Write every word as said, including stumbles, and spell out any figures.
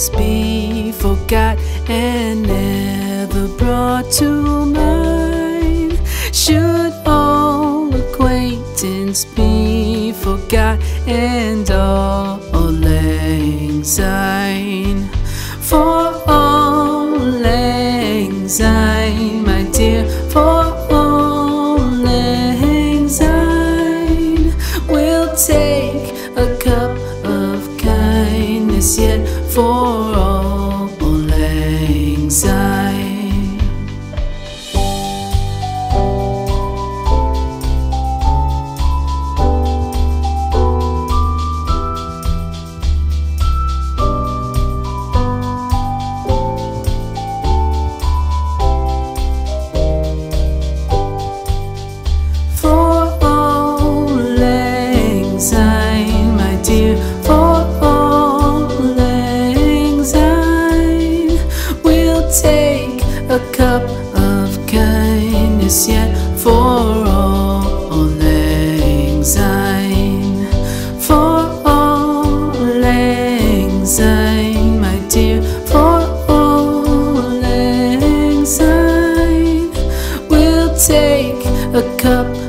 once be forgot and never brought to mind? Should all acquaintance be forgot and all lang syne? For all lang syne, my dear, for all lang syne. We'll take a cup of kindness yet for all lang syne. For all lang syne, my dear, for all lang syne. We'll take a cup of kindness yet for all lang syne. For all lang syne, my dear, for all lang syne. We'll take a cup